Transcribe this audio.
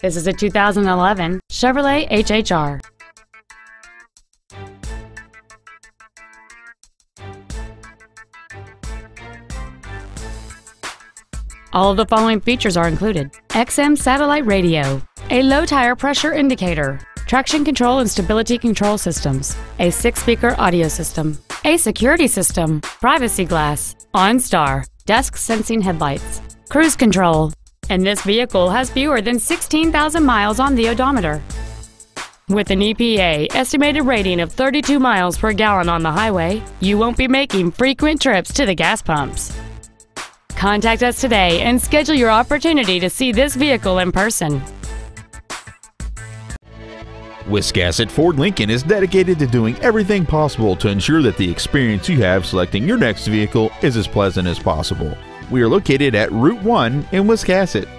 This is a 2011 Chevrolet HHR. All of the following features are included: XM satellite radio, a low tire pressure indicator, traction control and stability control systems, a 6-speaker audio system, a security system, privacy glass, OnStar, dusk sensing headlights, cruise control, and this vehicle has fewer than 16,000 miles on the odometer. With an EPA estimated rating of 32 miles per gallon on the highway, you won't be making frequent trips to the gas pumps. Contact us today and schedule your opportunity to see this vehicle in person. Wiscasset Ford Lincoln is dedicated to doing everything possible to ensure that the experience you have selecting your next vehicle is as pleasant as possible. We are located at Route 1 in Wiscasset.